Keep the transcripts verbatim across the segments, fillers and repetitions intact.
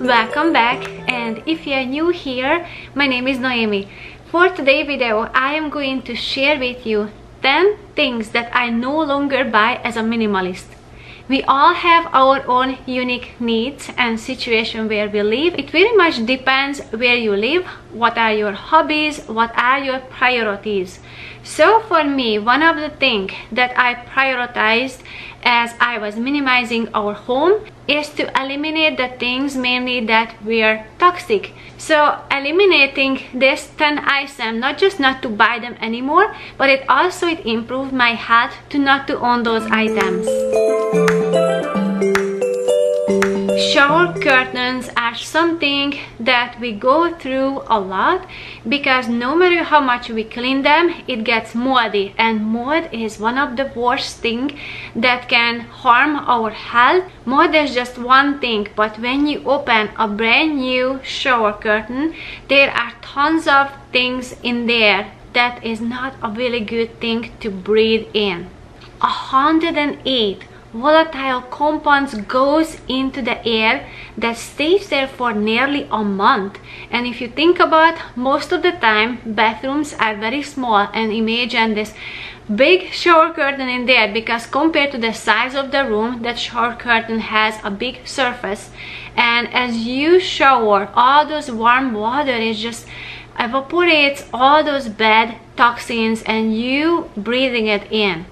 Welcome back, and if you are new here, my name is Noemi. For today's video I am going to share with you ten things that I no longer buy as a minimalist. We all have our own unique needs and situation where we live. It very much depends where you live, what are your hobbies, what are your priorities. So for me, one of the things that I prioritized as I was minimizing our home is to eliminate the things mainly that were toxic. So eliminating this ten items, not just not to buy them anymore, but it also it improved my health to not to own those items. Shower curtains are something that we go through a lot because no matter how much we clean them, it gets moldy, and mold is one of the worst things that can harm our health. Mold is just one thing, but when you open a brand new shower curtain, there are tons of things in there that is not a really good thing to breathe in. one hundred eight volatile compounds goes into the air that stays there for nearly a month. And if you think about, most of the time bathrooms are very small, and imagine this big shower curtain in there, because compared to the size of the room, that shower curtain has a big surface, and as you shower, all those warm water is just evaporates all those bad toxins and you breathing it in.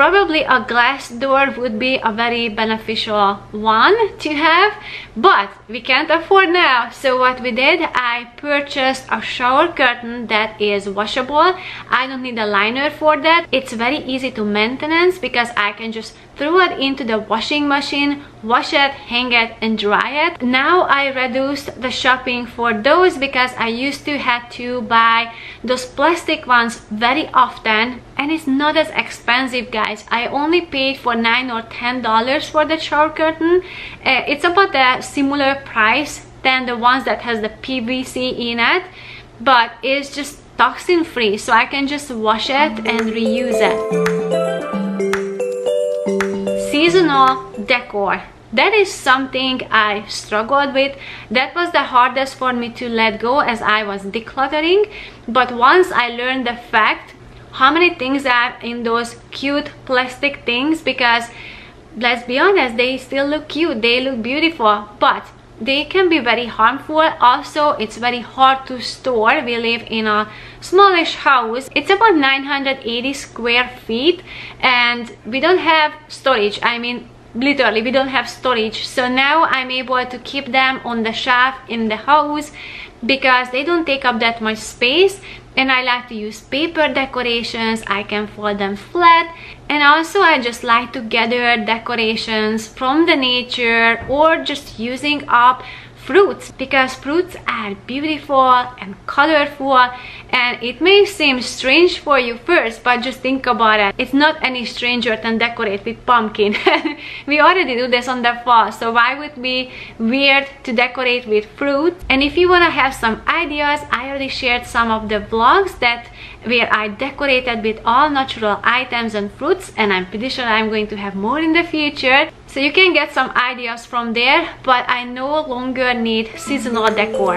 Probably a glass door would be a very beneficial one to have, but we can't afford now. So what we did, I purchased a shower curtain that is washable. I don't need a liner for that. It's very easy to maintenance because I can just throw it into the washing machine, wash it, hang it, and dry it. Now I reduced the shopping for those because I used to have to buy those plastic ones very often, and it's not as expensive, guys. I only paid for nine or ten dollars for the shower curtain. Uh, it's about a similar price than the ones that has the P V C in it, but it's just toxin free, so I can just wash it and reuse it. Seasonal decor, that is something I struggled with. That was the hardest for me to let go as I was decluttering, but once I learned the fact how many things are in those cute plastic things, because let's be honest, they still look cute, they look beautiful, but they can be very harmful. Also, it's very hard to store. We live in a smallish house. It's about nine hundred eighty square feet, and we don't have storage. I mean, literally, we don't have storage. So now I'm able to keep them on the shelf in the house because they don't take up that much space. And I like to use paper decorations. I can fold them flat. And also I just like to gather decorations from the nature, or just using up fruits, because fruits are beautiful and colorful. And it may seem strange for you first, but just think about it, it's not any stranger than decorate with pumpkin. We already do this on the fall, so why would it be weird to decorate with fruit? And if you want to have some ideas, I already shared some of the vlogs that where I decorated with all natural items and fruits, and I'm pretty sure I'm going to have more in the future, so you can get some ideas from there. But I no longer need seasonal decor.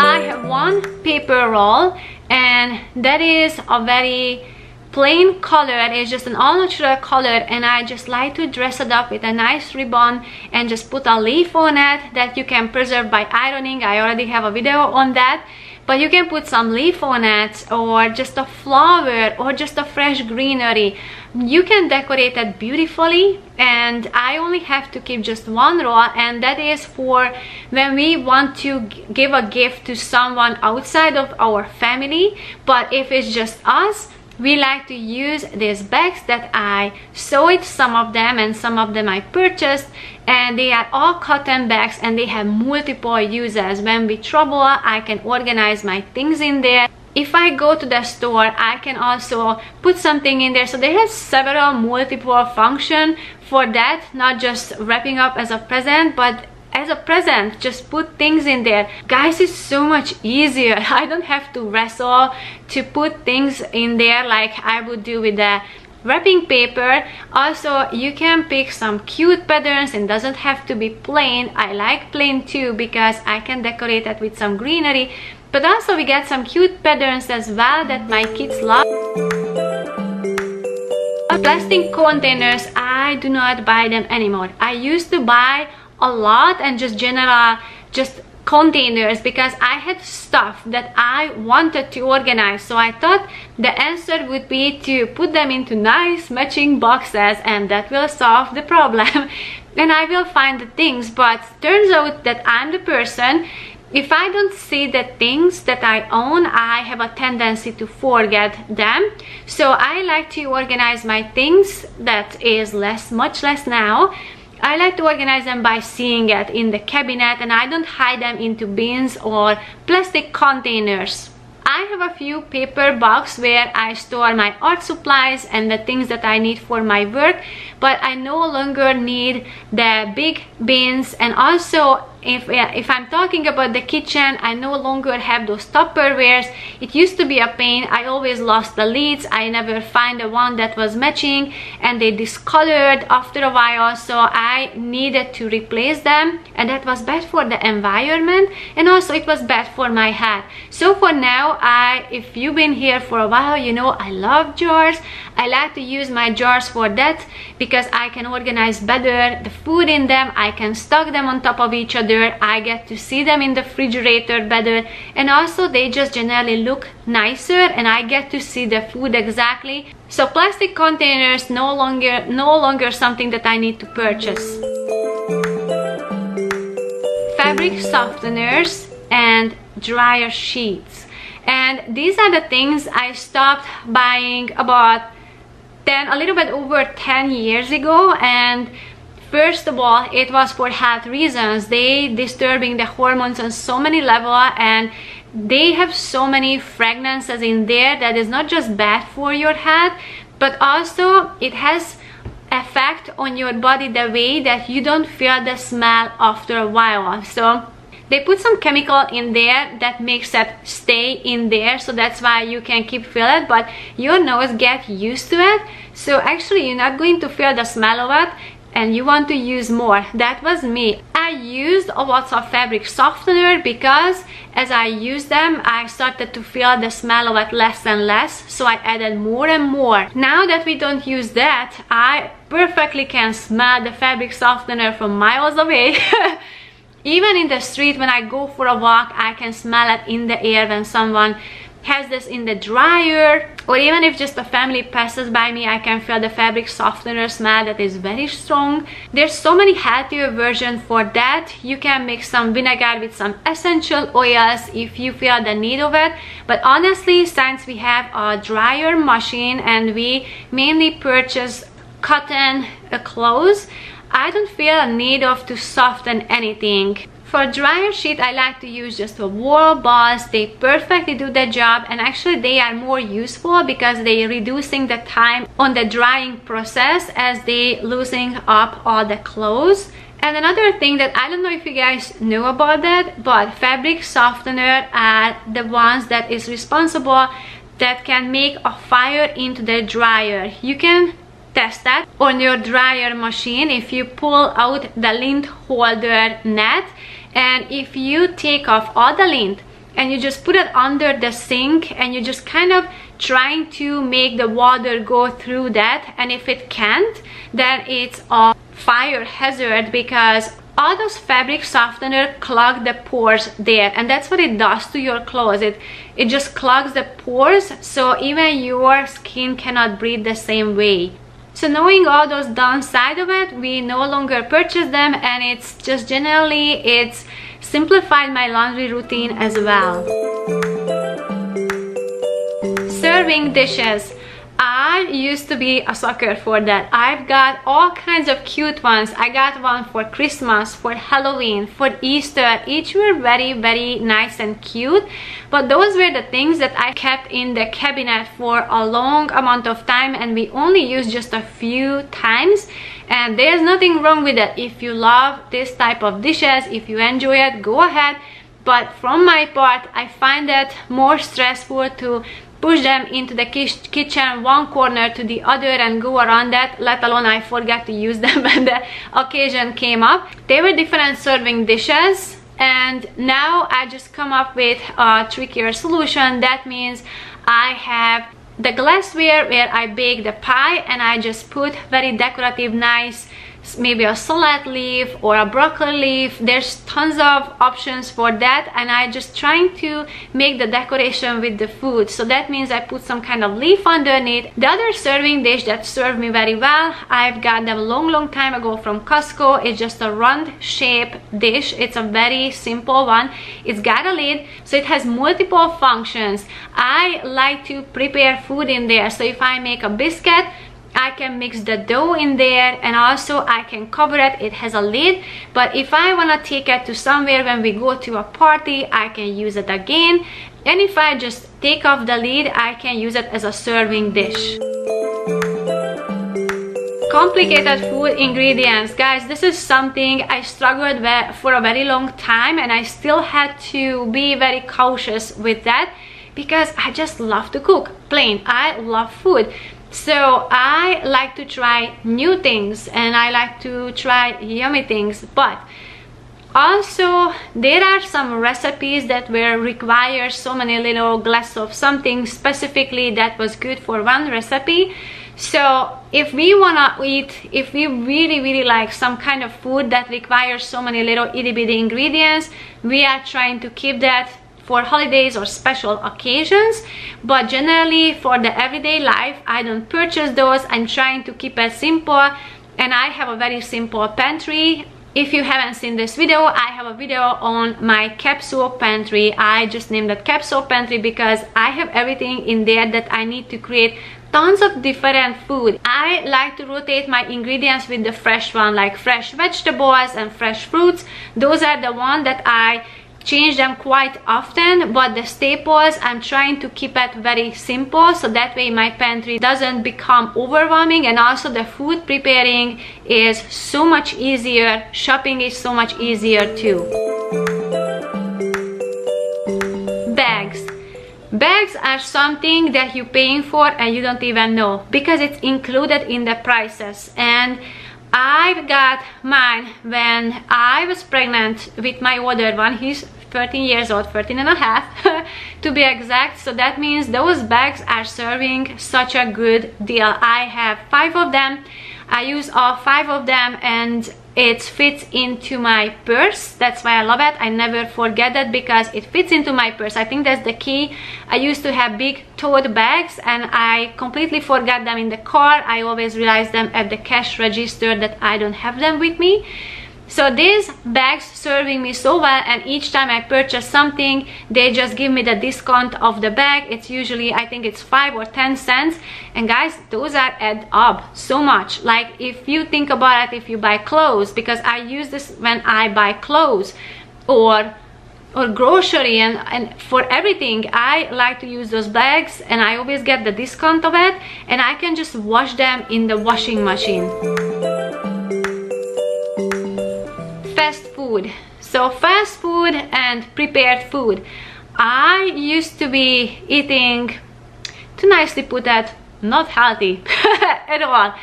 I have one paper roll, and that is a very plain color. It's just an all-natural color, and I just like to dress it up with a nice ribbon and just put a leaf on it that you can preserve by ironing. I already have a video on that, but you can put some leaf on it, or just a flower, or just a fresh greenery. You can decorate it beautifully, and I only have to keep just one roll, and that is for when we want to give a gift to someone outside of our family. But if it's just us, we like to use these bags that I sewed, some of them, and some of them I purchased, and they are all cotton bags, and they have multiple uses. When we travel, I can organize my things in there. If I go to the store, I can also put something in there. So there has several multiple function for that, not just wrapping up as a present, but as a present, just put things in there. Guys, it's so much easier. I don't have to wrestle to put things in there like I would do with a wrapping paper. Also, you can pick some cute patterns and doesn't have to be plain. I like plain too because I can decorate it with some greenery. But also we get some cute patterns as well that my kids love. Plastic containers, I do not buy them anymore. I used to buy a lot and just general just containers because I had stuff that I wanted to organize. So I thought the answer would be to put them into nice matching boxes and that will solve the problem. And I will find the things, but turns out that I'm the person. If I don't see the things that I own, I have a tendency to forget them. So I like to organize my things, that is less, much less now. I like to organize them by seeing it in the cabinet, and I don't hide them into bins or plastic containers. I have a few paper boxes where I store my art supplies and the things that I need for my work, but I no longer need the big bins. And also, if, if I'm talking about the kitchen, I no longer have those Tupperwares. It used to be a pain. I always lost the lids. I never find the one that was matching, and they discolored after a while, so I needed to replace them, and that was bad for the environment, and also it was bad for my health. So for now, I, if you've been here for a while, you know I love jars. I like to use my jars for that because I can organize better the food in them. I can stock them on top of each other. I get to see them in the refrigerator better, and also they just generally look nicer, and I get to see the food exactly. So plastic containers no longer no longer something that I need to purchase. Fabric softeners and dryer sheets. And these are the things I stopped buying about ten, a little bit over ten years ago. And first of all, it was for health reasons. They disturbing the hormones on so many levels, and they have so many fragrances in there that is not just bad for your health, but also it has effect on your body the way that you don't feel the smell after a while. So they put some chemical in there that makes it stay in there, so that's why you can keep feeling it, but your nose get used to it. So actually you're not going to feel the smell of it, and you want to use more. That was me. I used a lot of fabric softener because as I used them, I started to feel the smell of it less and less, so I added more and more. Now that we don't use that, I perfectly can smell the fabric softener from miles away. Even in the street, when I go for a walk, I can smell it in the air when someone has this in the dryer, or even if just a family passes by me, I can feel the fabric softener smell that is very strong. There's so many healthier versions for that. You can make some vinegar with some essential oils if you feel the need of it. But honestly, since we have a dryer machine and we mainly purchase cotton clothes, I don't feel a need of to soften anything. For dryer sheet, I like to use just a wool balls. They perfectly do their job, and actually they are more useful because they are reducing the time on the drying process as they loosening up all the clothes. And another thing that I don't know if you guys know about that, but fabric softener are the ones that is responsible that can make a fire into the dryer. You can test that on your dryer machine if you pull out the lint holder net, and if you take off all the lint and you just put it under the sink and you just kind of trying to make the water go through that, and if it can't, then it's a fire hazard because all those fabric softener clog the pores there, and that's what it does to your clothes. It, it just clogs the pores, so even your skin cannot breathe the same way. So knowing all those downsides of it, we no longer purchase them, and it's just generally, it's simplified my laundry routine as well. Serving dishes. I I used to be a sucker for that. I've got all kinds of cute ones. I got one for Christmas, for Halloween, for Easter. Each were very, very nice and cute. But those were the things that I kept in the cabinet for a long amount of time, and we only used just a few times. And there's nothing wrong with that. If you love this type of dishes, if you enjoy it, go ahead. But from my part, I find that more stressful to push them into the kitchen one corner to the other and go around that, let alone I forgot to use them when the occasion came up. They were different serving dishes, and now I just come up with a trickier solution. That means I have the glassware where I bake the pie, and I just put very decorative, nice, maybe a salad leaf or a broccoli leaf. There's tons of options for that, and I just trying to make the decoration with the food. So that means I put some kind of leaf underneath. The other serving dish that served me very well, I've got them a long long time ago from Costco. It's just a round shape dish. It's a very simple one. It's got a lid, so it has multiple functions. I like to prepare food in there, so if I make a biscuit, I can mix the dough in there, and also I can cover it. It has a lid, but if I want to take it to somewhere when we go to a party, I can use it again. And if I just take off the lid, I can use it as a serving dish. Complicated food ingredients, guys, this is something I struggled with for a very long time, and I still had to be very cautious with that because I just love to cook, plain. I love food. So I like to try new things, and I like to try yummy things, but also there are some recipes that will require so many little glasses of something specifically that was good for one recipe. So if we wanna eat, if we really really like some kind of food that requires so many little itty bitty ingredients, we are trying to keep that for holidays or special occasions. But generally for the everyday life, I don't purchase those. I'm trying to keep it simple, and I have a very simple pantry. If you haven't seen this video, I have a video on my capsule pantry. I just named it capsule pantry because I have everything in there that I need to create tons of different food. I like to rotate my ingredients with the fresh one, like fresh vegetables and fresh fruits. Those are the ones that I change them quite often, but the staples I'm trying to keep it very simple, so that way my pantry doesn't become overwhelming, and also the food preparing is so much easier, shopping is so much easier too. Bags. Bags are something that you're paying for and you don't even know because it's included in the prices. And I've got mine when I was pregnant with my older one. He's thirteen years old, thirteen and a half to be exact. So that means those bags are serving such a good deal. I have five of them. I use all five of them, and it fits into my purse. That's why I love it. I never forget that because it fits into my purse. I think that's the key. I used to have big tote bags, and I completely forgot them in the car. I always realized them at the cash register that I don't have them with me. So these bags serving me so well, and each time I purchase something, they just give me the discount of the bag. It's usually, I think it's five or ten cents, and guys, those are add up so much. Like if you think about it, if you buy clothes, because I use this when I buy clothes or or grocery and, and for everything, I like to use those bags, and I always get the discount of it, and I can just wash them in the washing machine. Fast food. So fast food and prepared food. I used to be eating, to nicely put that, not healthy at all.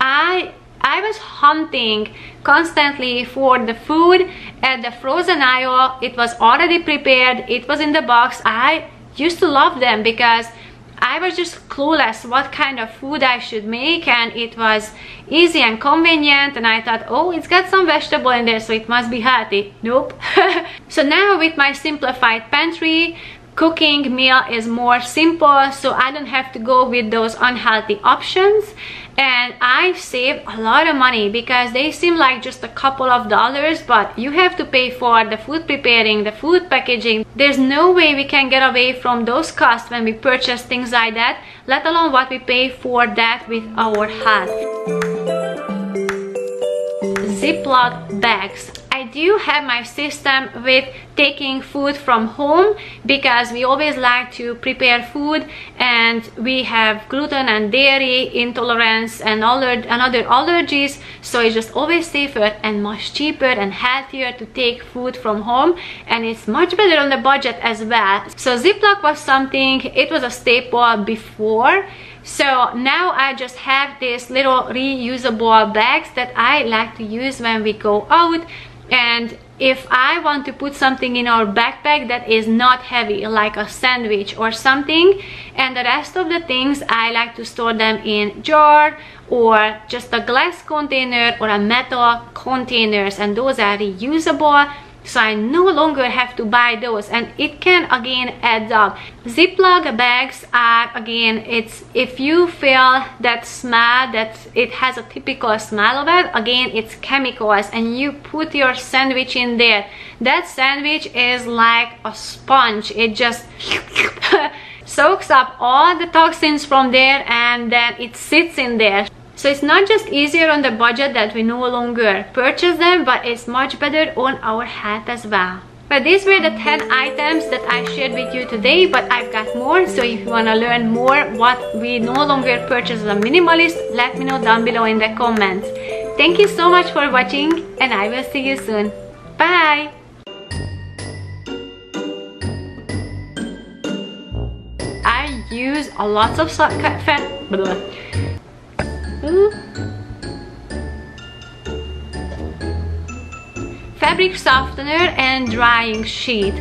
I I was hunting constantly for the food at the frozen aisle. It was already prepared. It was in the box. I used to love them because I was just clueless what kind of food I should make, and it was easy and convenient, and I thought, oh, it's got some vegetable in there, so it must be healthy. Nope. So now with my simplified pantry, cooking meal is more simple, so I don't have to go with those unhealthy options. And I've saved a lot of money because they seem like just a couple of dollars, but you have to pay for the food preparing, the food packaging. There's no way we can get away from those costs when we purchase things like that, let alone what we pay for that with our health. Ziploc bags. I do have my system with taking food from home because we always like to prepare food, and we have gluten and dairy intolerance and aller and other allergies, so it's just always safer and much cheaper and healthier to take food from home, and it's much better on the budget as well. So Ziploc was something, it was a staple before. So now I just have these little reusable bags that I like to use when we go out, and if I want to put something in our backpack that is not heavy, like a sandwich or something, and the rest of the things I like to store them in jar or just a glass container or a metal containers, and those are reusable. So I no longer have to buy those, and it can again add up. Ziploc bags are again, it's if you feel that smell, that it has a typical smell of it, again it's chemicals, and you put your sandwich in there. That sandwich is like a sponge, it just soaks up all the toxins from there, and then it sits in there. So it's not just easier on the budget that we no longer purchase them, but it's much better on our health as well. But these were the ten items that I shared with you today, but I've got more. So if you want to learn more what we no longer purchase as a minimalist, let me know down below in the comments. Thank you so much for watching, and I will see you soon. Bye! I use a lot of salt fabric softener and drying sheet.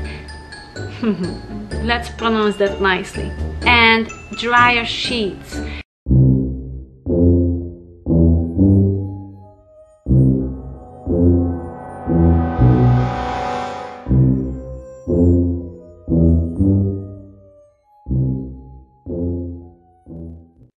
Let's pronounce that nicely. And dryer sheets.